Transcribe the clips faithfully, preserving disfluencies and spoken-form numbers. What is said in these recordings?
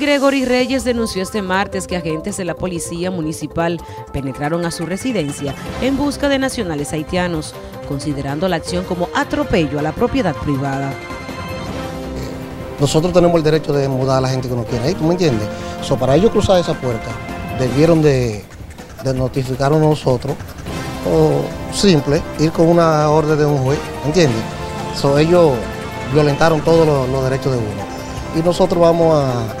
Gregory Reyes denunció este martes que agentes de la policía municipal penetraron a su residencia en busca de nacionales haitianos, considerando la acción como atropello a la propiedad privada. Nosotros tenemos el derecho de mudar a la gente que nos quiere, ¿tú me entiendes? So, para ellos cruzar esa puerta, debieron de, de notificarnos a nosotros, o simple, ir con una orden de un juez, ¿entiendes? So, ellos violentaron todos los, los derechos de uno. Y nosotros vamos a,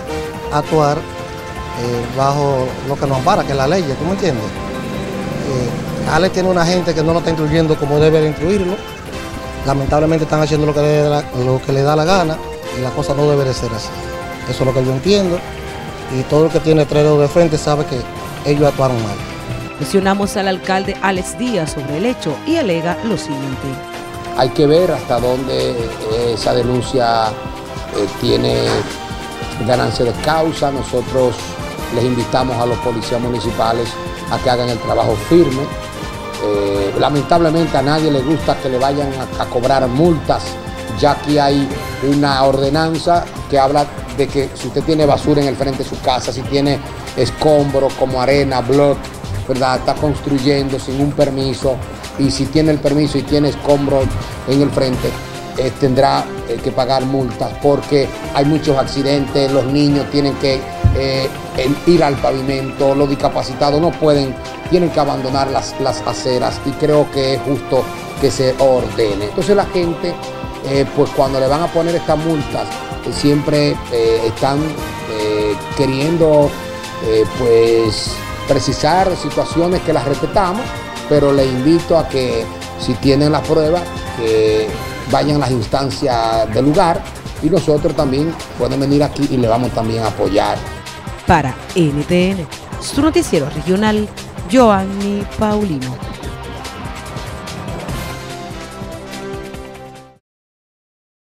a actuar eh, bajo lo que nos ampara, que es la ley, ¿tú me entiendes? Eh, Alex tiene una gente que no lo está instruyendo como debe de instruirlo. Lamentablemente están haciendo lo que, le la, lo que le da la gana y la cosa no debe de ser así. Eso es lo que yo entiendo. Y todo el que tiene tres dedos de frente sabe que ellos actuaron mal. Mencionamos al alcalde Alex Díaz sobre el hecho y alega lo siguiente. Hay que ver hasta dónde esa denuncia eh, tiene ganancia de causa. Nosotros les invitamos a los policías municipales a que hagan el trabajo firme. Eh, lamentablemente a nadie le gusta que le vayan a, a cobrar multas, ya que hay una ordenanza que habla de que si usted tiene basura en el frente de su casa, si tiene escombros como arena, block, ¿verdad?, está construyendo sin un permiso, y si tiene el permiso y tiene escombros en el frente, eh, tendrá eh, que pagar multas, porque hay muchos accidentes, los niños tienen que eh, ir al pavimento, los discapacitados no pueden, tienen que abandonar las, las aceras, y creo que es justo que se ordene. Entonces la gente, eh, pues cuando le van a poner estas multas, eh, siempre eh, están eh, queriendo eh, pues precisar situaciones que las respetamos, pero le invito a que si tienen las pruebas, que vayan a las instancias del lugar, y nosotros también pueden venir aquí y le vamos también a apoyar. Para N T N, su noticiero regional, Giovanni Paulino.